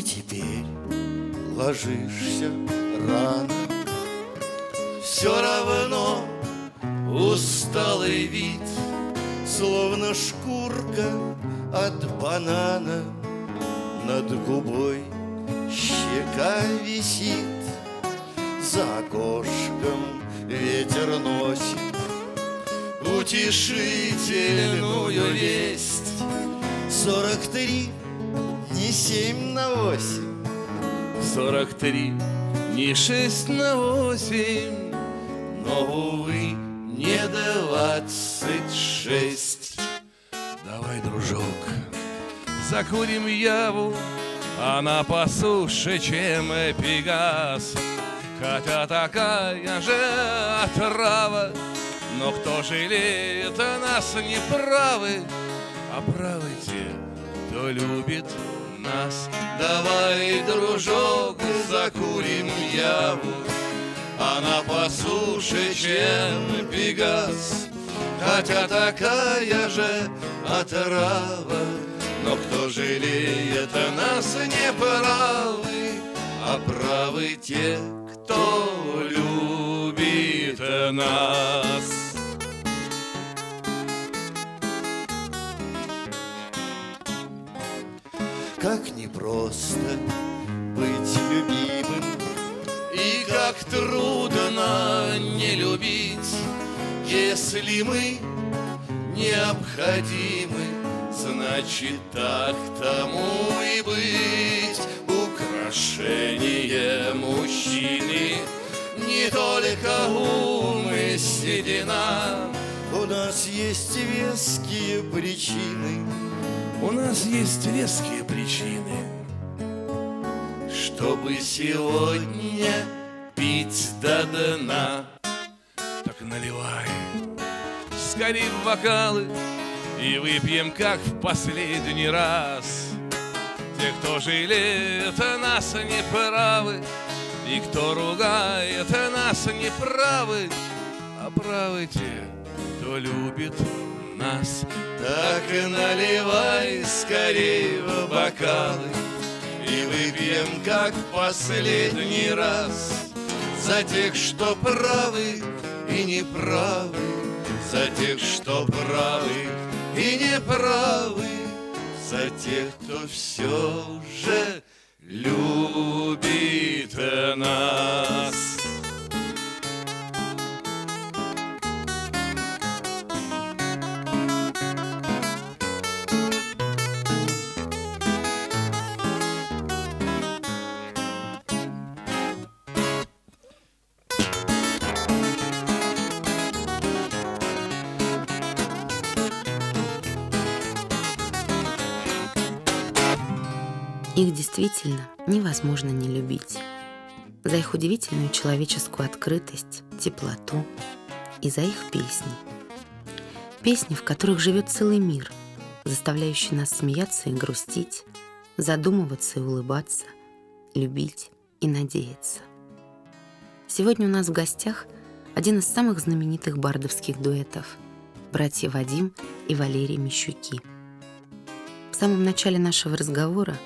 ты теперь ложишься рано, все равно усталый вид, словно шкурка от банана над губой, щека висит. За окошком ветер носит утешительную весть. 43 не 7 на 8, 43 не 6 на 8, но, увы, не 26. Давай, дружок, закурим яву, она посуше, чем пегас. Хотя такая же отрава, но кто жалеет о нас неправы, а правы те, кто любит нас. Давай, дружок, закурим яву, она посуше, чем пегас. Хотя такая же отрава, но кто жалеет о нас неправы, а правы те, кто любит нас. Как непросто быть любимым, и как трудно не любить, если мы необходимы, значит, так тому и быть. Украшение мужчины не только ум и седина. У нас есть веские причины, у нас есть веские причины, чтобы сегодня пить до дна. Так наливай скорее в бокалы и выпьем, как в последний раз. Те, кто жалеет нас, неправы, и кто ругает нас, неправы, а правы те, кто любит нас. Так и наливай скорее в бокалы, и выпьем, как в последний раз, за тех, что правы и неправы, за тех, что правы и неправы, за тех, кто все же любит нас. Их действительно невозможно не любить за их удивительную человеческую открытость, теплоту и за их песни. Песни, в которых живет целый мир, заставляющий нас смеяться и грустить, задумываться и улыбаться, любить и надеяться. Сегодня у нас в гостях один из самых знаменитых бардовских дуэтов — братья Вадим и Валерий Мищуки. В самом начале нашего разговора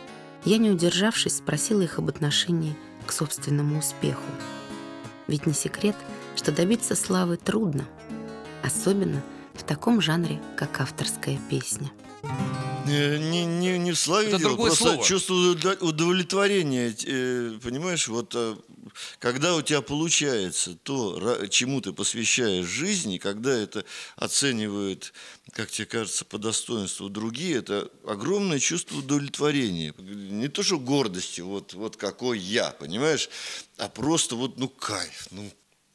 я, не удержавшись, спросила их об отношении к собственному успеху. Ведь не секрет, что добиться славы трудно, особенно в таком жанре, как авторская песня. Не в славе дело, просто слово. Чувство удовлетворения, понимаешь, вот когда у тебя получается то, чему ты посвящаешь жизни, когда это оценивают, как тебе кажется, по достоинству другие, это огромное чувство удовлетворения. Не то, что гордости, вот какой я, понимаешь, а просто вот, ну, кайф, ну,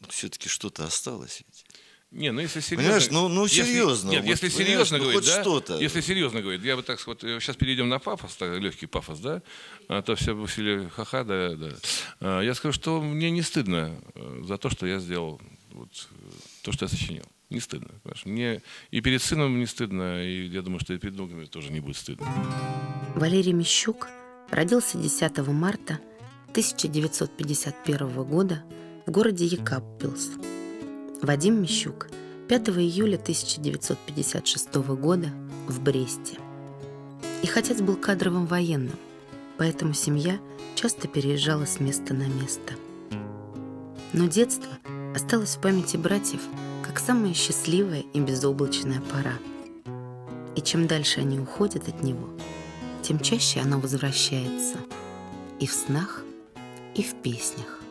все-таки что-то осталось ведь. Не, ну если серьезно, понимаешь, ну серьезно. Нет, вот, если серьезно говорить, да, что-то. Если серьезно говорить, я бы так вот сейчас перейдем на пафос, так, легкий пафос, да, а то все усилили ха-ха, да. Я скажу, что мне не стыдно за то, что я сделал, вот, то, что я сочинил. Не стыдно. Понимаешь? Мне и перед сыном не стыдно, и я думаю, что и перед другими тоже не будет стыдно. Валерий Мищук родился 10 марта 1951 года в городе Якабпилс. Вадим Мищук 5 июля 1956 года в Бресте. Их отец был кадровым военным, поэтому семья часто переезжала с места на место. Но детство осталось в памяти братьев как самая счастливая и безоблачная пора. И чем дальше они уходят от него, тем чаще оно возвращается и в снах, и в песнях.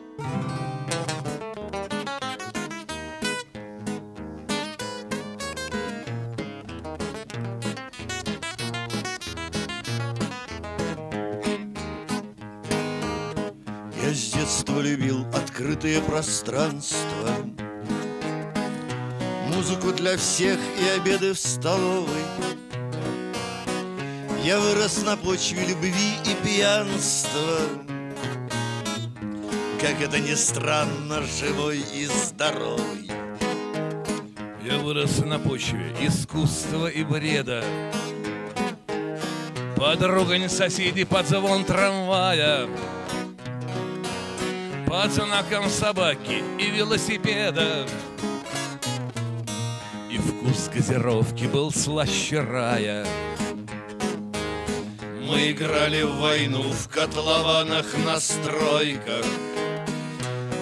Я с детства любил открытое пространство, музыку для всех и обеды в столовой. Я вырос на почве любви и пьянства, как это ни странно, живой и здоровый. Я вырос на почве искусства и бреда, под ругань соседей, под звон трамвая, под знаком собаки и велосипеда. И вкус газировки был слаще рая. Мы играли в войну в котлованах на стройках,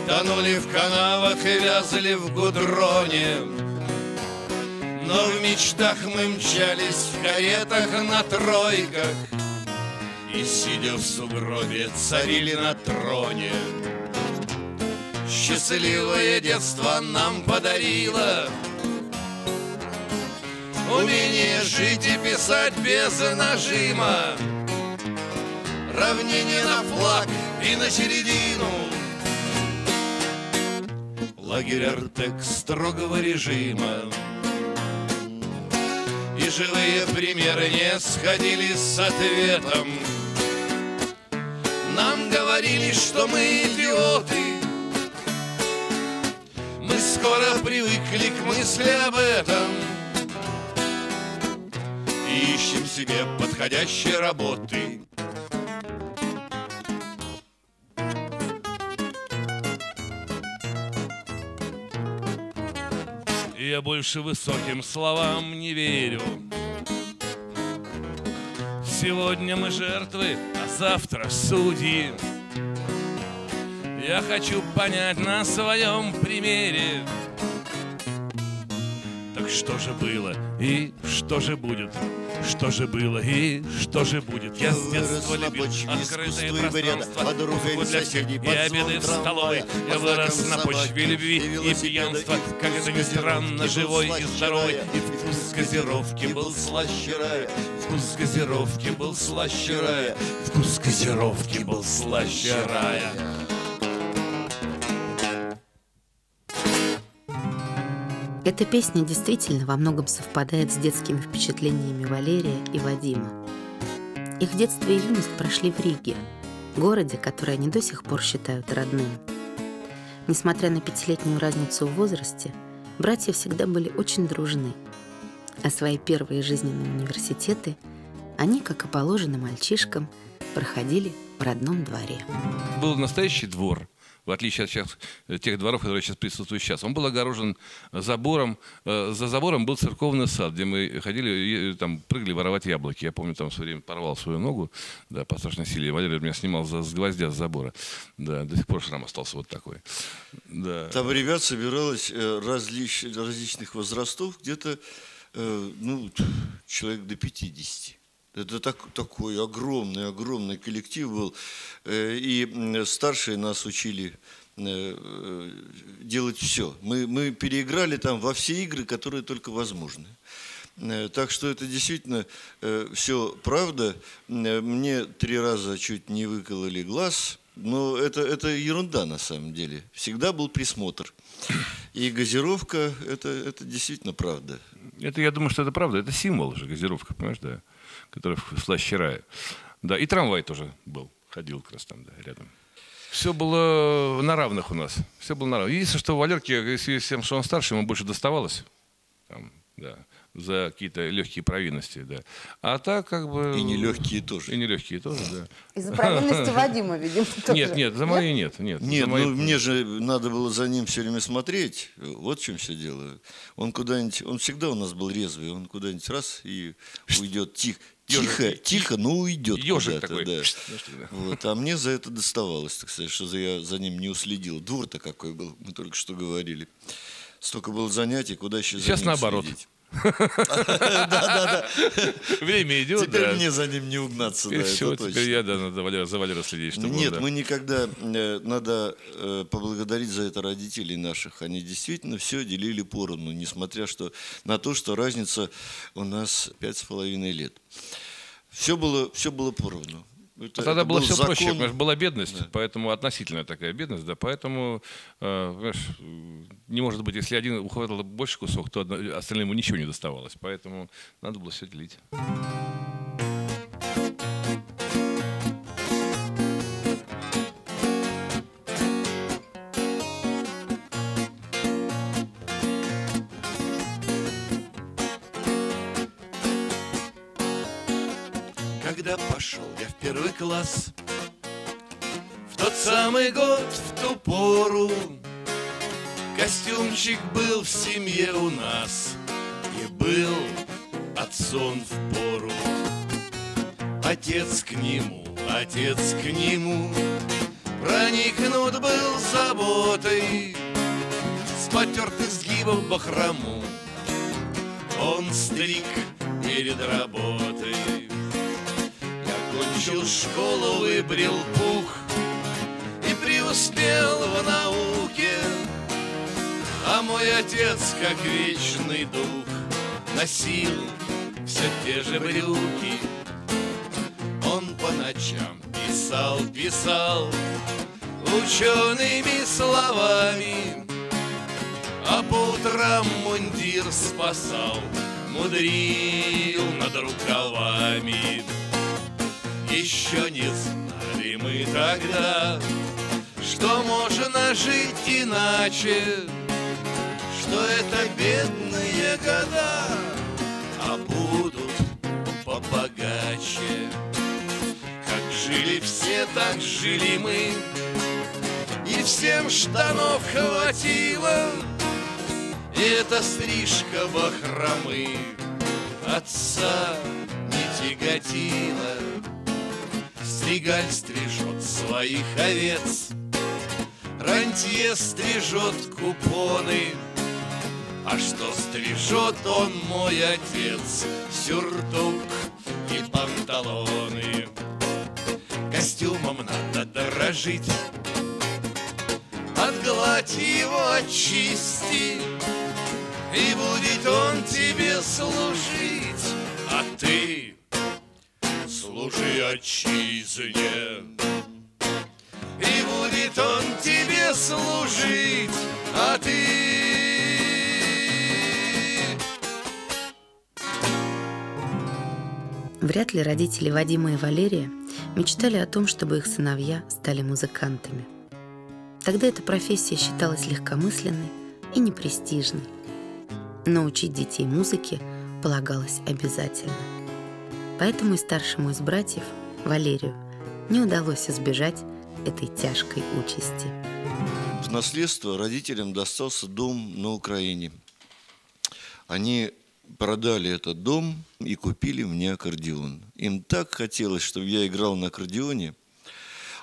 тонули в канавах и вязли в гудроне. Но в мечтах мы мчались в каретах на тройках и, сидя в сугробе, царили на троне. Счастливое детство нам подарило умение жить и писать без нажима, равнение на флаг и на середину. Лагерь Артек строгого режима и живые примеры не сходили с ответом. Нам говорили, что мы идиоты. Мы скоро привыкли к мысли об этом и ищем себе подходящей работы. Я больше высоким словам не верю. Сегодня мы жертвы, а завтра судьи. Я хочу понять на своем примере, так что же было и что же будет, что же было и что же будет. Я с детства любил открытое пространство, музыку для всех и обеды в столовой. Я вырос на почве любви и пьянства, как это ни странно, живой и здоровый. И вкус газировки был слаще рая, вкус газировки был слаще рая, вкус газировки был слаще рая. Эта песня действительно во многом совпадает с детскими впечатлениями Валерия и Вадима. Их детство и юность прошли в Риге, городе, который они до сих пор считают родным. Несмотря на пятилетнюю разницу в возрасте, братья всегда были очень дружны, а свои первые жизненные университеты они, как и положено мальчишкам, проходили в родном дворе. Был настоящий двор. В отличие от сейчас, тех дворов, которые сейчас присутствуют сейчас. Он был огорожен забором. За забором был церковный сад, где мы ходили, там, прыгали воровать яблоки. Я помню, там все время порвал свою ногу, да, по страшной силе. Валерий меня снимал с гвоздя, с забора. Да, до сих пор шрам остался вот такой. Да. Там ребят собиралось различных возрастов, где-то ну, человек до 50. Это такой огромный коллектив был. И старшие нас учили делать все. Мы переиграли там во все игры, которые только возможны. Так что это действительно все правда. Мне 3 раза чуть не выкололи глаз. Но это ерунда на самом деле. Всегда был присмотр. И газировка, это действительно правда. Это, я думаю, что это правда. Это символ же, газировка, понимаешь, да? Который в слаще рая. Да, и трамвай тоже был, ходил как раз там, да, рядом. Все было на равных у нас. Все было на равных. Единственное, что у Валерки, если всем, что он старше, ему больше доставалось. Там, да. за какие-то легкие провинности, да. А так как бы... И нелегкие тоже. И нелегкие тоже, да. И за провинности Вадима, видимо, тоже. Нет, нет, за мои нет. Нет, ну мне же надо было за ним все время смотреть. Вот в чем все дело. Он куда-нибудь... Он всегда у нас был резвый. Он куда-нибудь раз и уйдет тихо. Тихо, тихо, но уйдет куда-то, да. Вот, а мне за это доставалось, так сказать, что я за ним не уследил. Двор-то какой был, мы только что говорили. Столько было занятий, куда еще за ним следить? Сейчас наоборот. Время идет. Теперь мне за ним не угнаться. И все, теперь я за Валера следить. Нет, мы никогда... Надо поблагодарить за это родителей наших. Они действительно все делили поровну, несмотря на то, что разница у нас 5,5 лет. Все было поровну. Тогда было все проще, была бедность, поэтому относительная такая бедность, да, поэтому не может быть, если один ухватил больше кусок, то остальным ничего не доставалось, поэтому надо было все делить. Пошел я в 1 класс, в тот самый год, в ту пору. Костюмчик был в семье у нас и был отцом в пору. Отец к нему проникнут был заботой. С потертых сгибов бахрому он стриг перед работой. Учил школу, выбрил пух и преуспел в науке. А мой отец, как вечный дух, носил все те же брюки. Он по ночам писал, писал учеными словами, а по утрам мундир спасал, мудрил над рукавами. Еще не знали мы тогда, что можно жить иначе, что это бедные года, а будут побогаче. Как жили все, так жили мы, и всем штанов хватило, и эта стрижка бахромы отца не тяготила. Стригаль стрижет своих овец, рантье стрижет купоны, а что стрижет он, мой отец, сюртук и панталоны. Костюмом надо дорожить, отгладь его, очисти, и будет он тебе служить, а ты служи отчизне. И будет он тебе служить, а ты... Вряд ли родители Вадима и Валерия мечтали о том, чтобы их сыновья стали музыкантами. Тогда эта профессия считалась легкомысленной и непрестижной. Но учить детей музыке полагалось обязательно. Поэтому и старшему из братьев, Валерию, не удалось избежать этой тяжкой участи. В наследство родителям достался дом на Украине. Они продали этот дом и купили мне аккордеон. Им так хотелось, чтобы я играл на аккордеоне.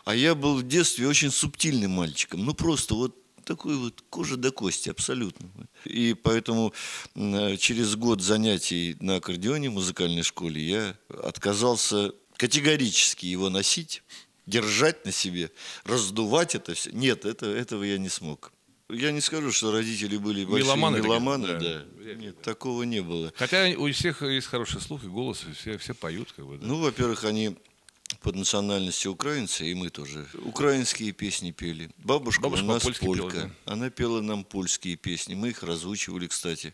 А я был в детстве очень субтильным мальчиком. Ну, просто вот такой вот кожа до кости абсолютно. И поэтому через год занятий на аккордеоне в музыкальной школе я отказался категорически его носить, держать на себе, раздувать это все. Нет, этого я не смог. Я не скажу, что родители были большие меломаны, да. Нет, такого не было. Хотя у всех есть хороший слух и голос, все поют, как бы, да. Ну, во-первых, они... по национальности украинцы, и мы тоже. Украинские песни пели. Бабушка у нас полька. Пела, да? Она пела нам польские песни. Мы их разучивали, кстати.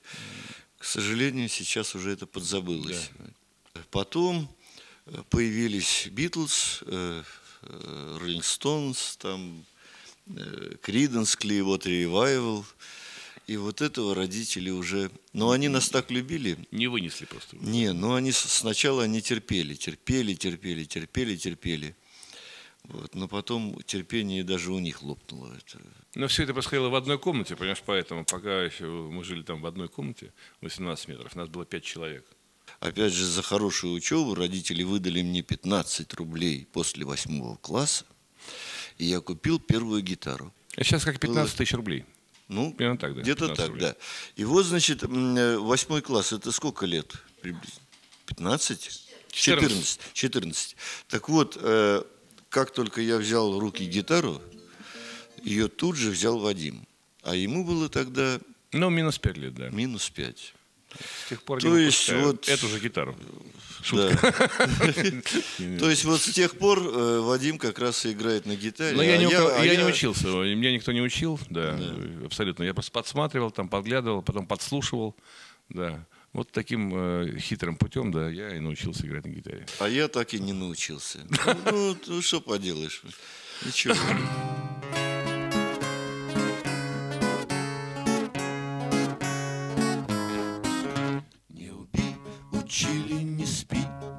К сожалению, сейчас уже это подзабылось. Да. Потом появились Битлз, Роллинг Стоунс, там Криденс, Клейвотер Ревайвл. И вот этого родители уже... Но они нас так любили. Не вынесли просто. Не, но они сначала они терпели. Вот. Но потом терпение даже у них лопнуло. Но все это происходило в одной комнате, понимаешь, поэтому пока еще мы жили там в одной комнате, 18 метров, нас было 5 человек. Опять же, за хорошую учебу родители выдали мне 15 рублей после 8 класса, и я купил первую гитару. А сейчас как 15 тысяч рублей. Ну, так, да, где-то так, рублей. Да. И вот, значит, 8 класс, это сколько лет? 15? 14. 14. Так вот, как только я взял в руки гитару, ее тут же взял Вадим. А ему было тогда... Ну, минус 5 лет, да. Минус 5. С тех пор то есть вот... Эту же гитару. То есть вот с тех пор Вадим как раз и играет на гитаре. Но я не учился, меня никто не учил, да, абсолютно. Я просто подсматривал, там подглядывал, потом подслушивал, да. Вот таким хитрым путем, да, я и научился играть на гитаре. А я так и не научился. Ну, что поделаешь? Ничего. Не убей, учили, не спи,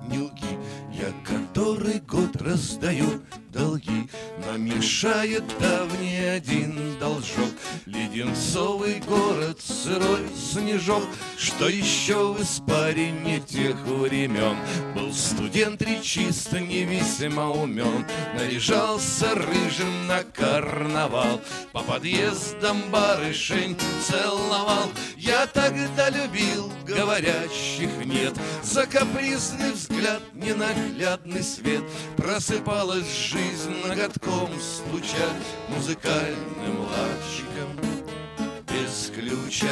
не лги. Я который год раздаю долги. Нам мешает давний один должок. Леденцовый город, сырой снежок. Что еще в испарине тех времен? Был студент речисто, невесимо умен. Наряжался рыжим на карнавал. По подъездам барышень целовал. Я тогда любил, говорящих нет. За капризный взгляд, ненаглядный свет. Просыпалась жизнь ноготком стуча музыкальным лапчиком без ключа.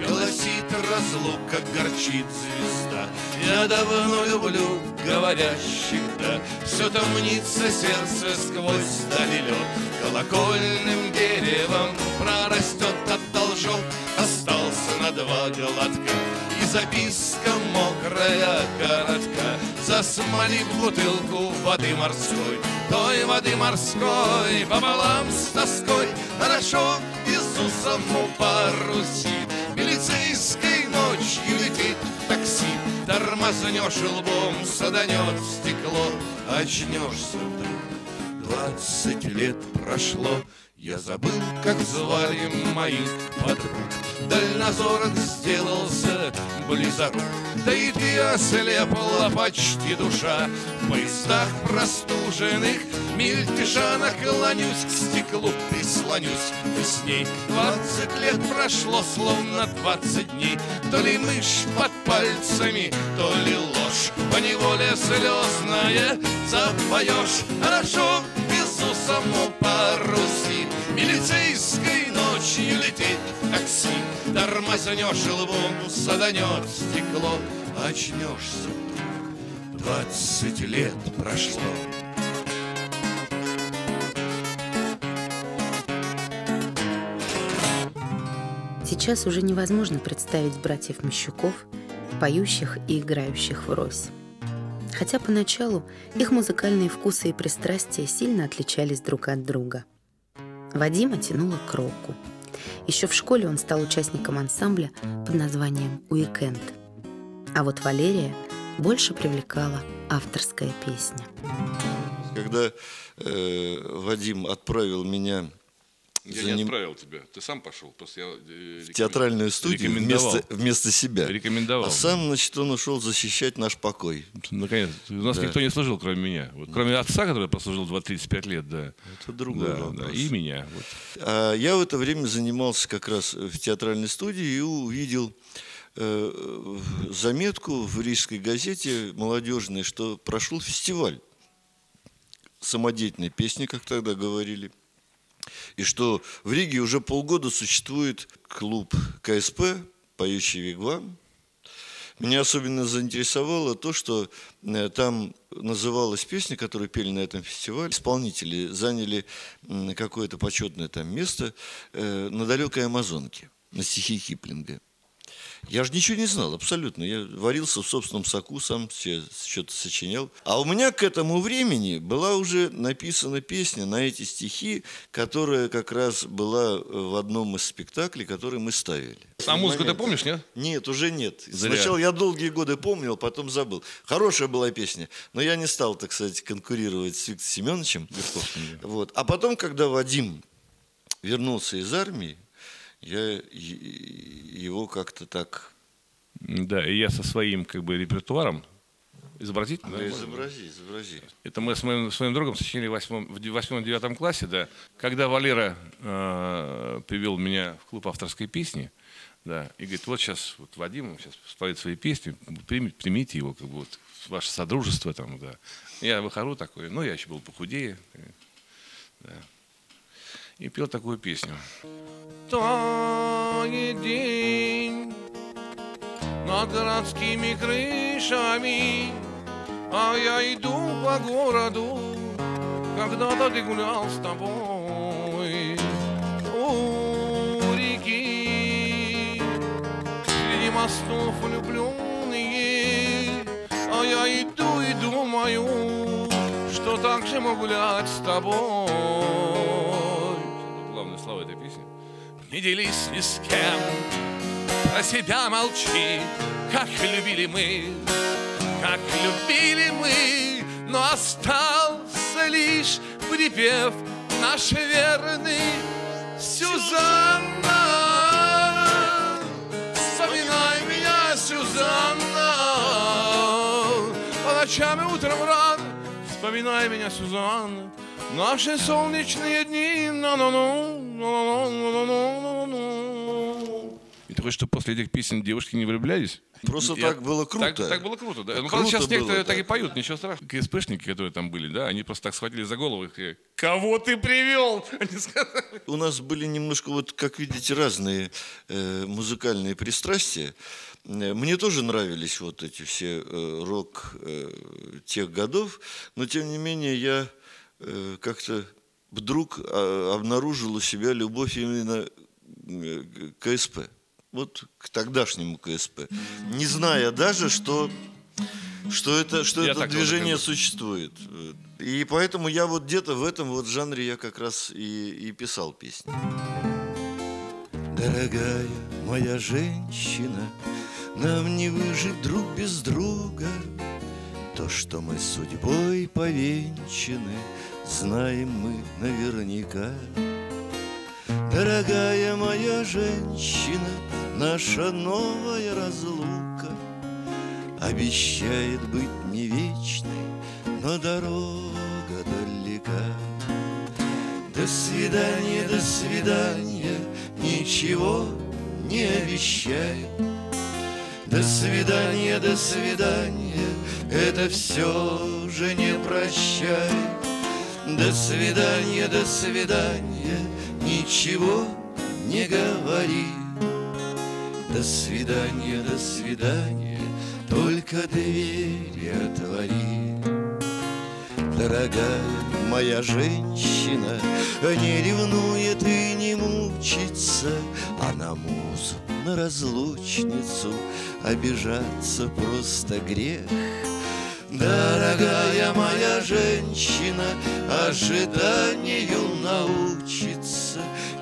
Голосит разлука, горчит звезда. Я давно люблю говорящих, да. Все томнится сердце сквозь сталь и лед. Колокольным деревом прорастет от должок. Остался на 2 глотка. И записка мокрая коротка. Засмоли бутылку воды морской. Той воды морской пополам с тоской. Хорошо Иисусову по Руси. Милицейской ночью летит такси. Тормознешь лбом, саданет стекло. Очнешься вдруг, 20 лет прошло. Я забыл, как звали моих подруг. Дальнозорок сделался близорук. Да и ты ослепла почти душа. В поездах простуженных мельтеша. Наклонюсь к стеклу, прислонюсь ты с ней. 20 лет прошло, словно 20 дней. То ли мышь под пальцами, то ли ложь. Поневоле слезное запоешь. Хорошо Иисусому по Руси. Милицейской ночью летит такси. Тормознешь лбом, саданет стекло. Очнешься, 20 лет прошло. Сейчас уже невозможно представить братьев Мищуков, поющих и играющих врозь. Хотя поначалу их музыкальные вкусы и пристрастия сильно отличались друг от друга. Вадима тянуло к року. Еще в школе он стал участником ансамбля под названием «Уикенд». А вот Валерия больше привлекала авторская песня. Когда Вадим отправил меня... Я не отправил тебя, ты сам пошел. Просто я в театральную студию вместо себя. Рекомендовал. А сам, значит, он ушел защищать наш покой. Наконец, у нас да. Никто не служил, кроме меня. Вот, кроме отца, который прослужил 35 лет, да. Это другой вопрос. Да, и меня. Вот. А я в это время занимался как раз в театральной студии и увидел заметку в Рижской газете молодежной, что прошел фестиваль самодеятельной песни, как тогда говорили. И что в Риге уже полгода существует клуб КСП, поющий Вигвам. Меня особенно заинтересовало то, что там называлась песня, которую пели на этом фестивале. Исполнители заняли какое-то почетное там место на далекой Амазонке, на стихи Хиплинга. Я же ничего не знал абсолютно. Я варился в собственном соку, сам что-то сочинял. А у меня к этому времени была уже написана песня на эти стихи, которая как раз была в одном из спектаклей, который мы ставили. А музыку ты помнишь, нет? Нет, уже нет. Зря. Сначала я долгие годы помнил, потом забыл. Хорошая была песня, но я не стал, так сказать, конкурировать с Виктором Семеновичем. Вот. А потом, когда Вадим вернулся из армии, я его как-то так... Да, и я со своим как бы репертуаром. Изобразить? Да, да, изобрази, изобрази. Это мы с моим другом сочинили в 8-9 классе, да. Когда Валера привел меня в клуб авторской песни, да, и говорит, вот сейчас вот Вадим сейчас споет свои песни, примите его, как бы вот, ваше содружество там, да. Я выхожу такой, ну, я еще был похудее, да. И пел такую песню. Тает день над городскими крышами, а я иду по городу, когда-то ты гулял с тобой у реки. Среди мостов влюбленные, а я иду и думаю, что так же могу гулять с тобой. Главные слова этой песни. Не делись ни с кем, про себя молчи, как любили мы, как любили мы. Но остался лишь припев наш верный Сюзанна. Вспоминай меня, Сюзанна, по ночам и утром рано. Вспоминай меня, Сюзанна, наши солнечные дни. И ты хочешь, что после этих песен девушки не влюблялись? Просто так было круто. Так было круто, да. Ну, правда, сейчас некоторые так и поют, ничего страшного. КСПшники, которые там были, да, они просто так схватили за голову и «Кого ты привел?» У нас были немножко, вот, как видите, разные музыкальные пристрастия. Мне тоже нравились вот эти все рок тех годов, но тем не менее я как-то вдруг обнаружил у себя любовь именно к КСП. Вот к тогдашнему КСП. Не зная даже, что это движение существует. И поэтому я вот где-то в этом вот жанре я как раз и писал песни. Дорогая моя женщина, нам не выжить друг без друга. То, что мы судьбой повенчаны, знаем мы наверняка. Дорогая моя женщина, наша новая разлука обещает быть не вечной, но дорога далека. До свидания, до свидания, ничего не обещает. До свидания, это все же не прощает. До свидания, ничего не говори. До свидания, только двери отвори. Дорогая моя женщина, не ревнует и не мучится, а на музу, на разлучницу обижаться просто грех. Дорогая моя женщина, ожиданию научится.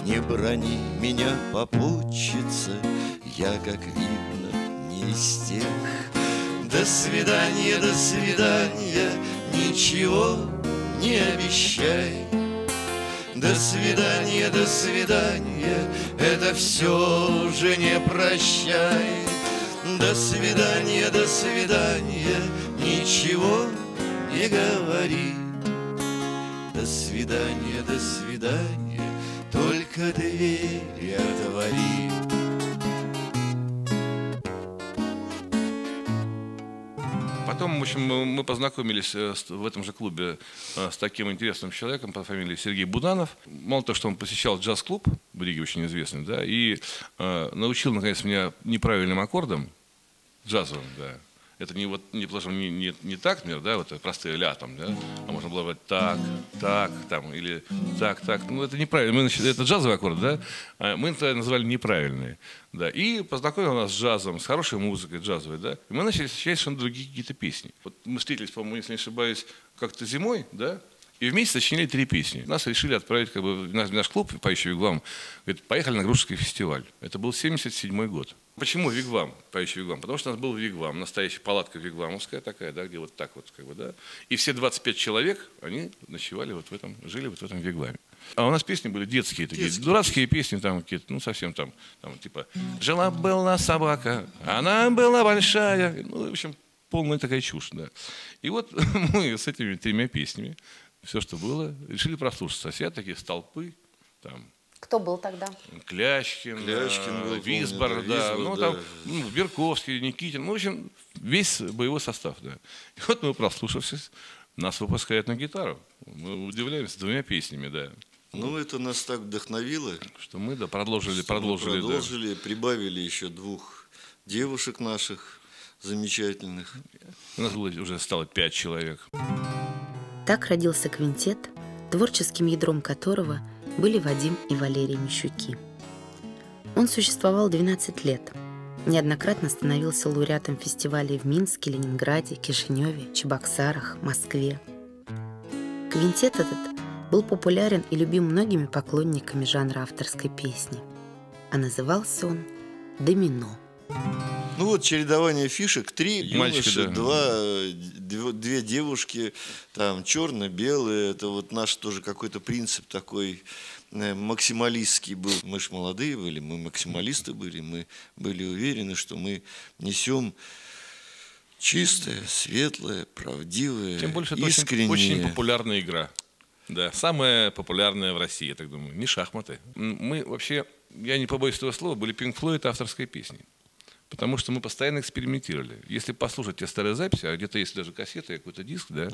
Не брони меня, попутчица, я, как видно, не из тех. До свидания, ничего не обещай. До свидания, это все же не прощай. До свидания, ничего не говори. До свидания, только двери отвори. Потом, в общем, мы познакомились в этом же клубе с таким интересным человеком по фамилии Сергей Буданов. Мало того, что он посещал джаз-клуб в Риге, очень известный, да, и научил, наконец, меня неправильным аккордом джазовым, да. Это не вот не потому что не так мир, да, вот простые ля там, да, а можно было бы так, так, там, или так, так. Ну, это неправильно. Это джазовый аккорд, да? А мы это называли неправильные. Да. И познакомил нас с джазом, с хорошей музыкой джазовой, да. И мы начали сочинять совершенно другие какие-то песни. Вот мы встретились, по-моему, если не ошибаюсь, как-то зимой, да. И вместе сочинили 3 песни. Нас решили отправить, как бы, наш клуб, поющий Вигвам, говорит, поехали на Грушевский фестиваль. Это был 1977 год. Почему Вигвам, поющий Вигвам? Потому что у нас был Вигвам, настоящая палатка вигвамовская такая, да, где вот так вот, как бы, да. И все 25 человек, они ночевали вот в этом, жили вот в этом Вигваме. А у нас песни были детские, такие дурацкие песни, там какие-то, ну, совсем там типа «Жила-была собака, она была большая». Ну, в общем, полная такая чушь, да. И вот мы с этими 3 песнями все, что было, решили прослушать. А все такие столпы. Там. Кто был тогда? Клячкин был, Висбор, был, да. Висбор, ну, да. Там, ну, Берковский, Никитин. Ну, в общем, весь боевой состав. Да. И вот мы, прослушавшись, нас выпускают на гитару. Мы удивляемся 2 песнями, да. Ну, это нас так вдохновило. Что мы, да, продолжили, да. Прибавили еще 2 девушек наших замечательных. У нас было, уже стало 5 человек. Так родился квинтет, творческим ядром которого были Вадим и Валерий Мищуки. Он существовал 12 лет, неоднократно становился лауреатом фестивалей в Минске, Ленинграде, Кишиневе, Чебоксарах, Москве. Квинтет этот был популярен и любим многими поклонниками жанра авторской песни, а назывался он «Домино». Ну вот чередование фишек, 3 юноши, да. 2 девушки, там черно-белые, это вот наш тоже какой-то принцип такой максималистский был. Мы ж молодые были, мы максималисты были, мы были уверены, что мы несем чистое, светлое, правдивое, искреннее. Тем больше это очень популярная игра. Да, самая популярная в России, я так думаю, не шахматы. Мы вообще, я не побоюсь этого слова, были Пинг Флойд авторской песни. Потому что мы постоянно экспериментировали. Если послушать те старые записи, а где-то есть даже кассета, какой-то диск, да,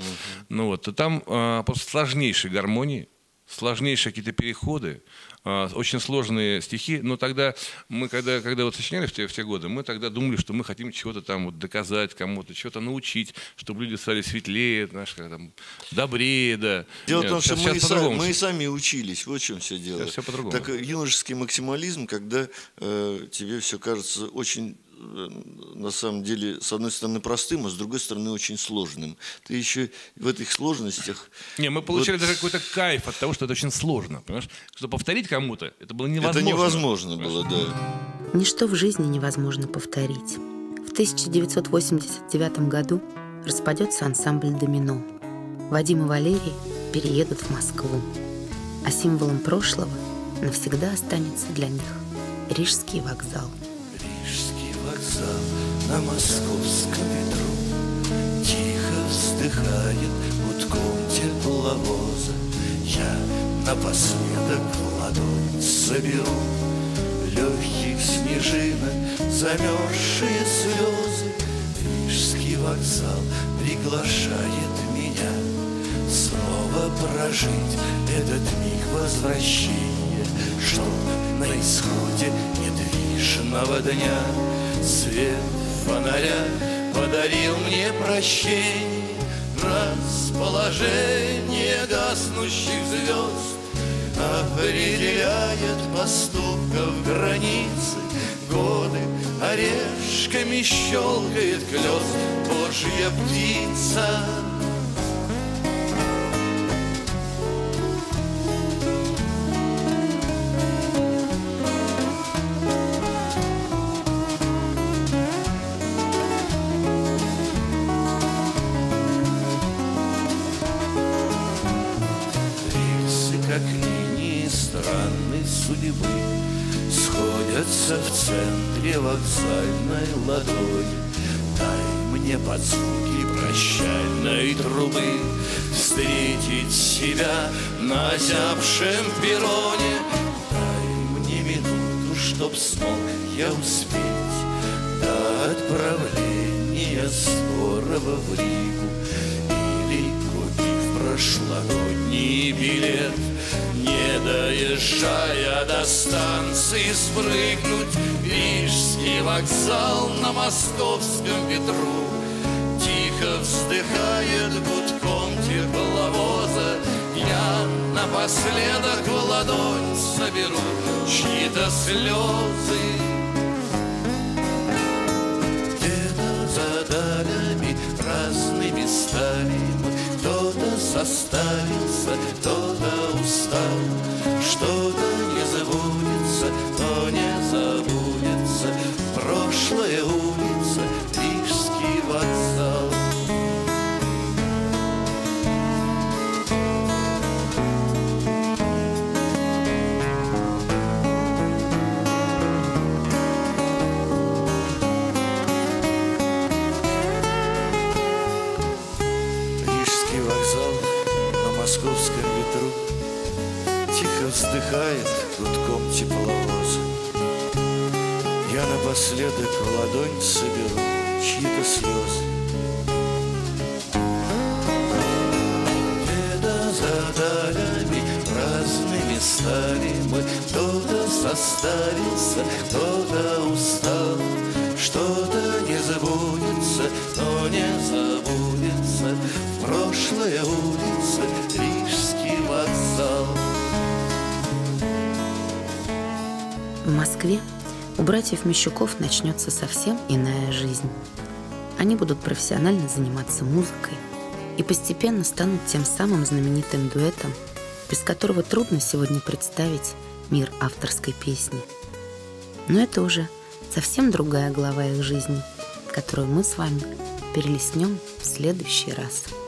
ну вот, то там просто сложнейшие гармонии, сложнейшие какие-то переходы, очень сложные стихи. Но тогда мы, когда вот сочиняли в те годы, мы тогда думали, что мы хотим чего-то там вот доказать кому-то, чего-то научить, чтобы люди стали светлее, знаешь, как, там, добрее. Да. Дело в том, что мы и сами учились, вот в чем все дело. Все по-другому. Так, юношеский максимализм, когда тебе все кажется очень... на самом деле, с одной стороны, простым, а с другой стороны, очень сложным. Ты еще в этих сложностях... Не, мы получали вот... даже какой-то кайф от того, что это очень сложно, понимаешь? Что повторить кому-то, это было невозможно. Это невозможно было, да. Ничто в жизни невозможно повторить. В 1989 году распадется ансамбль «Домино». Вадим и Валерий переедут в Москву. А символом прошлого навсегда останется для них Рижский вокзал. На московском ветру тихо вздыхает гудком тепловоза. Я напоследок в ладонь соберу легких снежинок, замерзшие слезы. Рижский вокзал приглашает меня снова прожить этот миг возвращения, что на исходе недвижного дня свет фонаря подарил мне прощение, расположение гаснущих звезд определяет поступков границы, годы орешками щелкает клёст Божья птица. Судьбы сходятся в центре вокзальной ладони. Дай мне под звуки прощальной трубы встретить себя на озябшем перроне. Дай мне минуту, чтоб смог я успеть до отправления скорого в Ригу. Или, купив прошлогодний билет, не доезжая до станции, спрыгнуть Рижский вокзал на московском ветру тихо вздыхает гудком тепловоза. Я напоследок в ладонь соберу чьи-то слезы. Где-то за долями разными местами кто-то составился, кто-то устал, что-то не забудется, то не забудется. Прошлая улица, Рижский вокзал. Вздыхает гудком тепловоз. Я напоследок в ладонь соберу чьи-то слезы. Где-то за долями разными стали мы. Кто-то составился, кто-то устал. Что-то не забудется, но не забудется. Прошлая улица, Рижский вокзал. В Москве у братьев Мищуков начнется совсем иная жизнь. Они будут профессионально заниматься музыкой и постепенно станут тем самым знаменитым дуэтом, без которого трудно сегодня представить мир авторской песни. Но это уже совсем другая глава их жизни, которую мы с вами перелистнем в следующий раз.